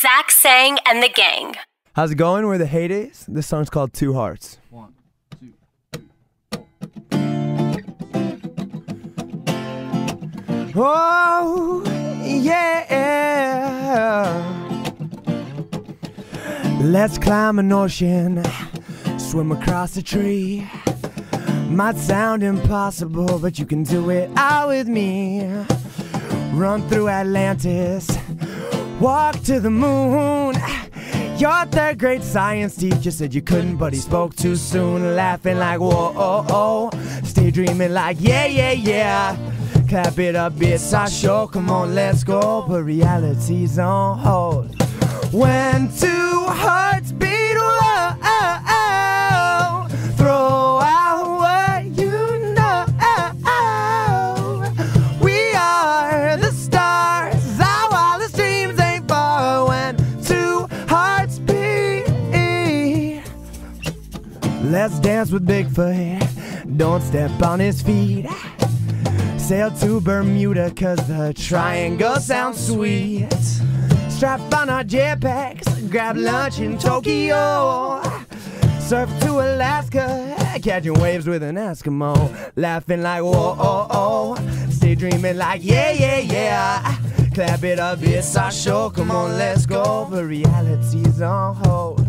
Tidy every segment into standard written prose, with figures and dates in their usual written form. Zach Sang and the gang. How's it going? We're the Heydaze. This song's called Two Hearts. 1, 2, 3, 4. Oh, yeah. Let's climb an ocean, swim across a tree. Might sound impossible, but you can do it all with me. Run through Atlantis, walk to the moon. Your third grade science teacher said you couldn't, but he spoke too soon. Laughing like whoa, oh, oh. Stay dreaming like yeah, yeah, yeah. Clap it up, it's our show, come on, let's go. But reality's on hold when two hearts beat. Whoa, oh, oh. Throw out what you know. We are the stars. Our wildest dreams ain't far when two hearts beat. Let's dance with Bigfoot. Don't step on his feet. Sail to Bermuda, cause the triangle sounds sweet. Strap on our jetpacks, grab lunch in Tokyo. Surf to Alaska, catching waves with an Eskimo. Laughing like whoa, oh, oh. Stay dreaming like yeah, yeah, yeah. Clap it up, it's our show, come on, let's go. But reality's on hold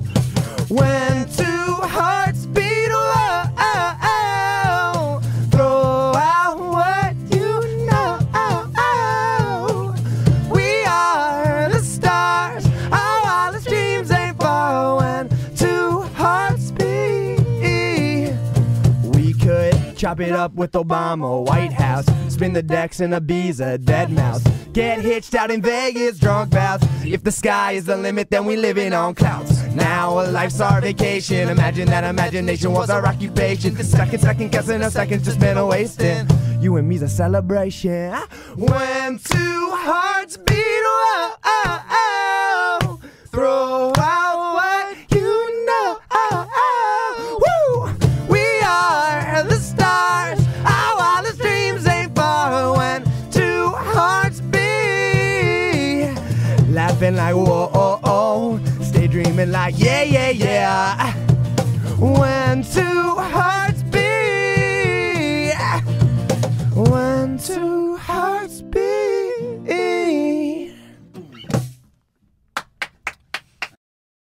when two hearts beat. Oh, oh, oh. Throw out what you know. Oh, oh. We are the stars. Our wildest dreams ain't far when two hearts beat. We could chop it up with Obama, White House. Spin the decks in Ibiza, Dead Mouse. Get hitched out in Vegas, drunk bouts. If the sky is the limit, then we living on clouds. Now a life's our vacation. Imagine that imagination was our occupation. Second guessing, a second just been a wasting. You and me's a celebration when two hearts beat. Oh, oh, oh. Throw out what you know. Oh, oh. Woo. We are the stars. Our wildest dreams ain't far when two hearts beat. Laughing like whoa, oh, oh. Dreaming like yeah, yeah, yeah. When two